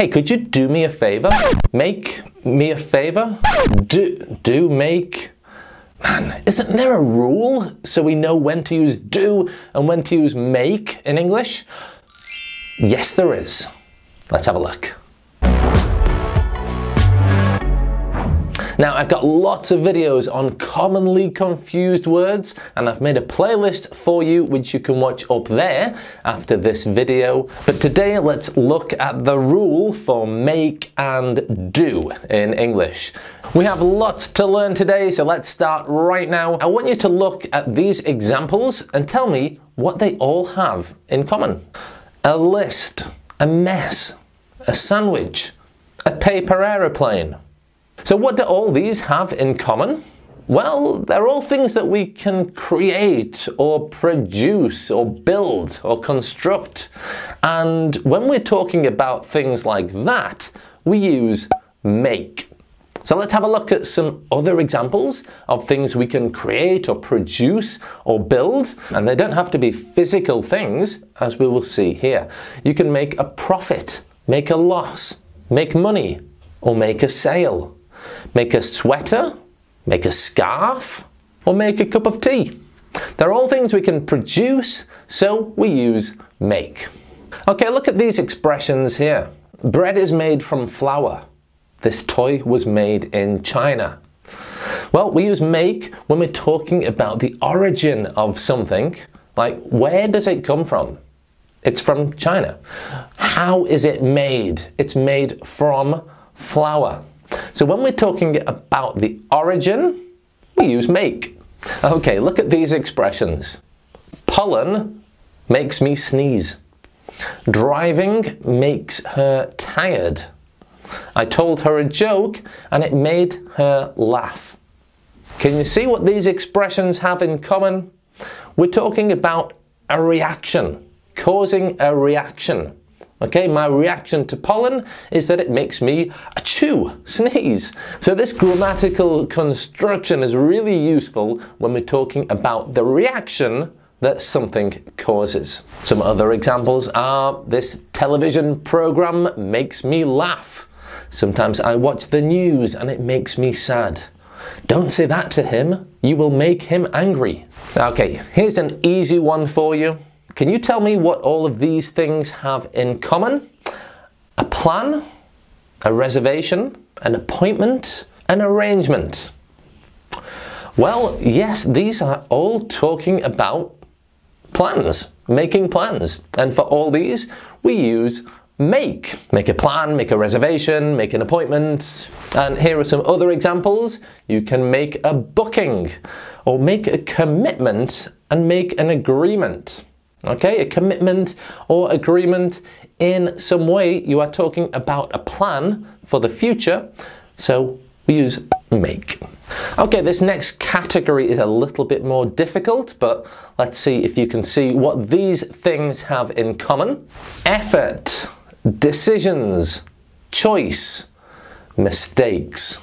Hey, could you do me a favor? Make me a favor? Man, isn't there a rule so we know when to use do and when to use make in English? Yes, there is. Let's have a look. Now, I've got lots of videos on commonly confused words, and I've made a playlist for you which you can watch up there after this video. But today, let's look at the rule for make and do in English. We have lots to learn today, so let's start right now. I want you to look at these examples and tell me what they all have in common. A list, a mess, a sandwich, a paper aeroplane. So what do all these have in common? Well, they're all things that we can create or produce or build or construct. And when we're talking about things like that, we use make. So let's have a look at some other examples of things we can create or produce or build. And they don't have to be physical things, as we will see here. You can make a profit, make a loss, make money, or make a sale. Make a sweater, make a scarf, or make a cup of tea. They're all things we can produce, so we use make. Okay, look at these expressions here. Bread is made from flour. This toy was made in China. Well, we use make when we're talking about the origin of something, like where does it come from? It's from China. How is it made? It's made from flour. So when we're talking about the origin, we use make. Okay, look at these expressions. Pollen makes me sneeze. Driving makes her tired. I told her a joke and it made her laugh. Can you see what these expressions have in common? We're talking about a reaction, causing a reaction. Okay, my reaction to pollen is that it makes me achoo, sneeze. So this grammatical construction is really useful when we're talking about the reaction that something causes. Some other examples are this television program makes me laugh. Sometimes I watch the news and it makes me sad. Don't say that to him, you will make him angry. Okay, here's an easy one for you. Can you tell me what all of these things have in common? A plan, a reservation, an appointment, an arrangement. Well, yes, these are all talking about plans, making plans. And for all these, we use make. Make a plan, make a reservation, make an appointment. And here are some other examples. You can make a booking, or make a commitment and make an agreement. Okay, a commitment or agreement. In some way, you are talking about a plan for the future, so we use make. Okay, this next category is a little bit more difficult, but let's see if you can see what these things have in common. Effort, decisions, choice, mistakes.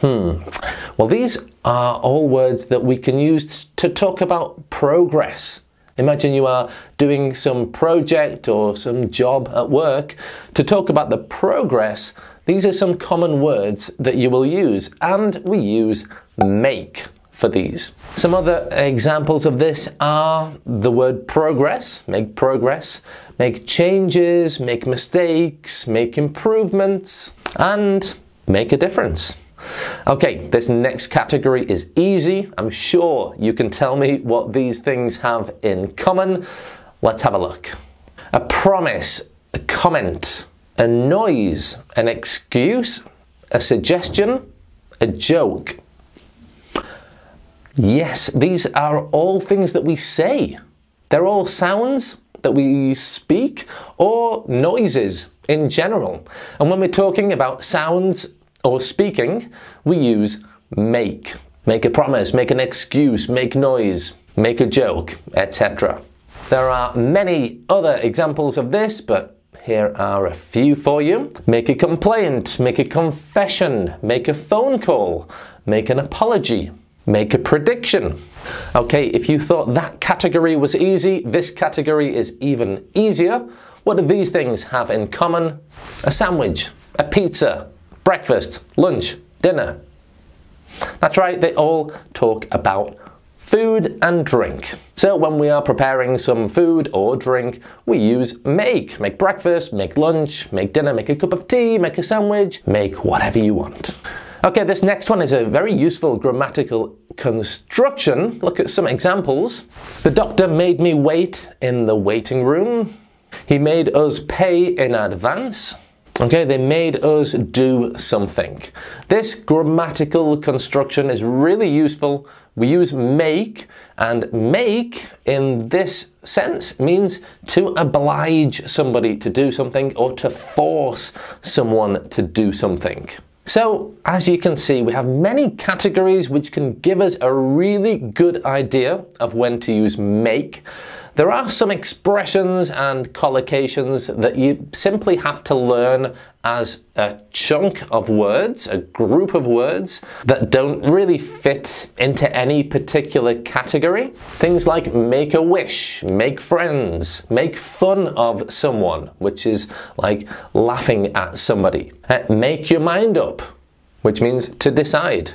Well, these are all words that we can use to talk about progress. Imagine you are doing some project or some job at work. To talk about the progress, these are some common words that you will use, and we use make for these. Some other examples of this are the word progress, make changes, make mistakes, make improvements, and make a difference. Okay, this next category is easy. I'm sure you can tell me what these things have in common. Let's have a look. A promise, a comment, a noise, an excuse, a suggestion, a joke. Yes, these are all things that we say. They're all sounds that we speak, or noises in general. And when we're talking about sounds or speaking, we use make. Make a promise, make an excuse, make noise, make a joke, etc. There are many other examples of this, but here are a few for you. Make a complaint, make a confession, make a phone call, make an apology, make a prediction. Okay, if you thought that category was easy, this category is even easier. What do these things have in common? A sandwich, a pizza, breakfast, lunch, dinner. That's right, they all talk about food and drink. So when we are preparing some food or drink, we use make. Make breakfast, make lunch, make dinner, make a cup of tea, make a sandwich, make whatever you want. Okay, this next one is a very useful grammatical construction. Look at some examples. The doctor made me wait in the waiting room. He made us pay in advance. Okay, they made us do something. This grammatical construction is really useful. We use make, and make in this sense means to oblige somebody to do something or to force someone to do something. So, as you can see, we have many categories which can give us a really good idea of when to use make. There are some expressions and collocations that you simply have to learn as a chunk of words, a group of words that don't really fit into any particular category. Things like make a wish, make friends, make fun of someone, which is like laughing at somebody. Make your mind up, which means to decide,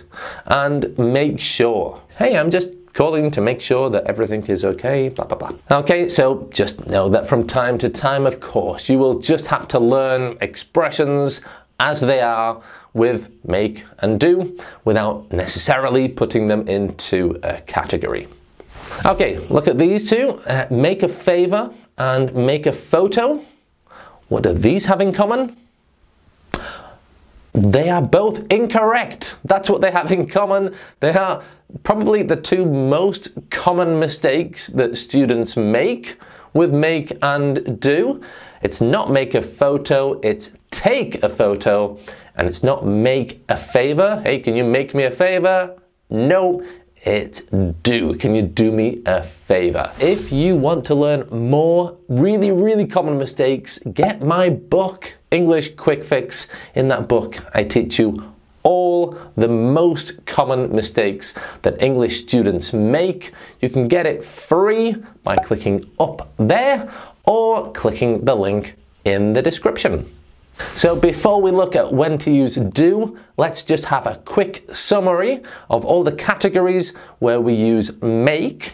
and make sure. Hey, I'm just calling to make sure that everything is okay, blah, blah, blah. Okay, so just know that from time to time, of course, you will just have to learn expressions as they are with make and do without necessarily putting them into a category. Okay, look at these two. Make a favor and make a photo. What do these have in common? They are both incorrect. That's what they have in common. They are probably the two most common mistakes that students make with make and do. It's not make a photo, it's take a photo, and it's not make a favor. Hey, can you make me a favor? No. It's do. Can you do me a favor? If you want to learn more really, really common mistakes, get my book, English Quick Fix. In that book, I teach you all the most common mistakes that English students make. You can get it free by clicking up there or clicking the link in the description. So before we look at when to use do, let's just have a quick summary of all the categories where we use make.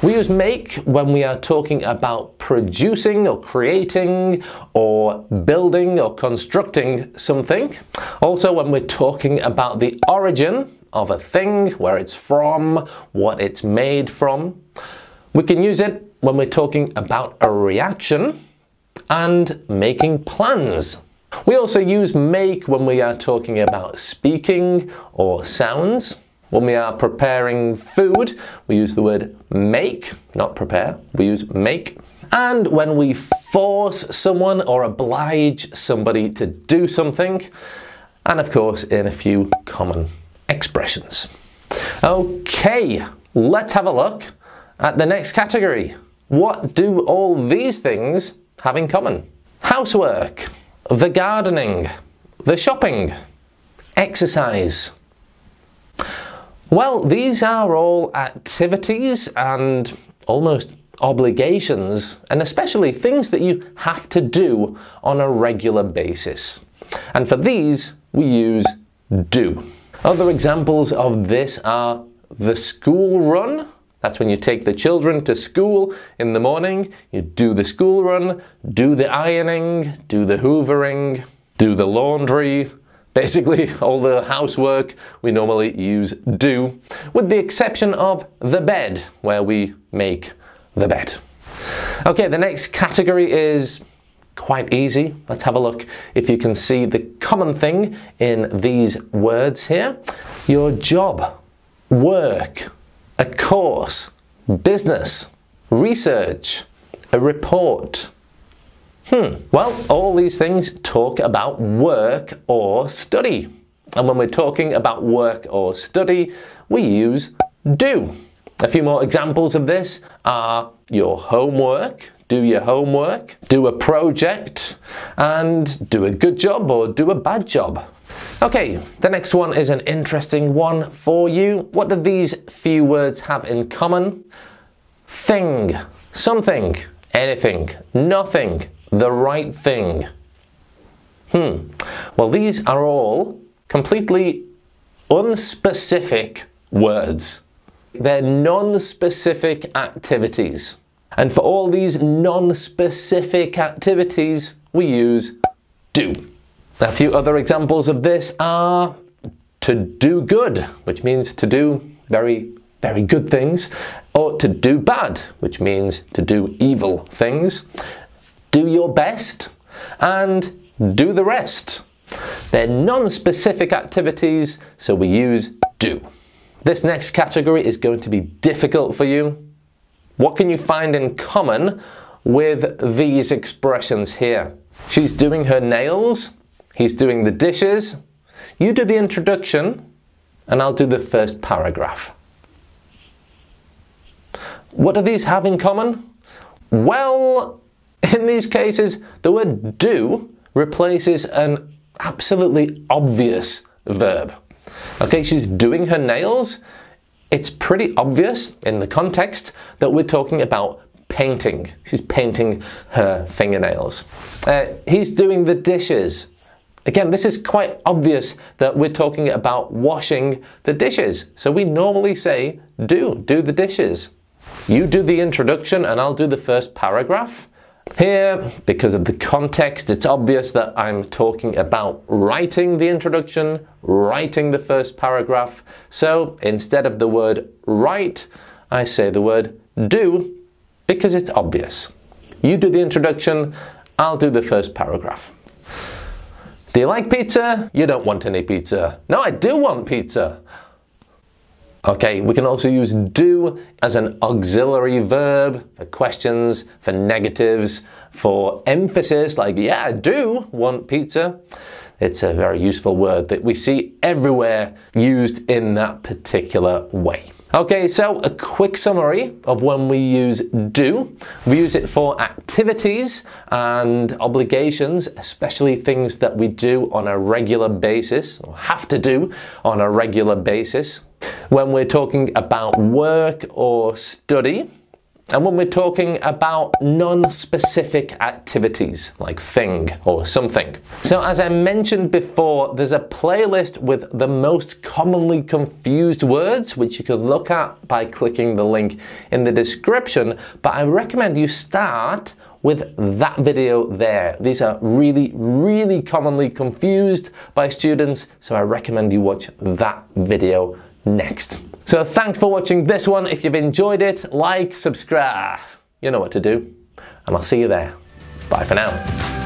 We use make when we are talking about producing or creating or building or constructing something. Also when we're talking about the origin of a thing, where it's from, what it's made from. We can use it when we're talking about a reaction and making plans. We also use make when we are talking about speaking or sounds. When we are preparing food, we use the word make, not prepare, we use make. And when we force someone or oblige somebody to do something, and of course in a few common expressions. Okay, let's have a look at the next category. What do all these things have in common? Housework, the gardening, the shopping, exercise. Well, these are all activities and almost obligations, and especially things that you have to do on a regular basis. And for these, we use do. Other examples of this are the school run. That's when you take the children to school in the morning, you do the school run, do the ironing, do the hoovering, do the laundry, basically all the housework. We normally use do, with the exception of the bed, where we make the bed. Okay, the next category is quite easy. Let's have a look if you can see the common thing in these words here. Your job, work, a course, business, research, a report. Well, all these things talk about work or study. And when we're talking about work or study, we use do. A few more examples of this are your homework, do your homework, do a project, and do a good job or do a bad job. Okay, the next one is an interesting one for you. What do these few words have in common? Thing, something, anything, nothing, the right thing. Well, these are all completely unspecific words. They're non-specific activities. And for all these non-specific activities, we use do. A few other examples of this are to do good, which means to do very, very good things, or to do bad, which means to do evil things, do your best, and do the rest. They're non-specific activities, so we use do. This next category is going to be difficult for you. What can you find in common with these expressions here? She's doing her nails, he's doing the dishes. You do the introduction, and I'll do the first paragraph. What do these have in common? Well, in these cases, the word do replaces an absolutely obvious verb. Okay, she's doing her nails. It's pretty obvious in the context that we're talking about painting. She's painting her fingernails. He's doing the dishes. Again, this is quite obvious that we're talking about washing the dishes. So we normally say, do the dishes. You do the introduction and I'll do the first paragraph. Here, because of the context, it's obvious that I'm talking about writing the introduction, writing the first paragraph. So instead of the word write, I say the word do because it's obvious. You do the introduction, I'll do the first paragraph. Do you like pizza? You don't want any pizza. No, I do want pizza. Okay, we can also use do as an auxiliary verb for questions, for negatives, for emphasis, like, yeah, I do want pizza. It's a very useful word that we see everywhere used in that particular way. Okay, so a quick summary of when we use do. We use it for activities and obligations, especially things that we do on a regular basis, or have to do on a regular basis. When we're talking about work or study, and when we're talking about non-specific activities like thing or something. So as I mentioned before, there's a playlist with the most commonly confused words, which you can look at by clicking the link in the description, but I recommend you start with that video there. These are really, really commonly confused by students, so I recommend you watch that video next. So thanks for watching this one. If you've enjoyed it, like, subscribe. You know what to do. And I'll see you there. Bye for now.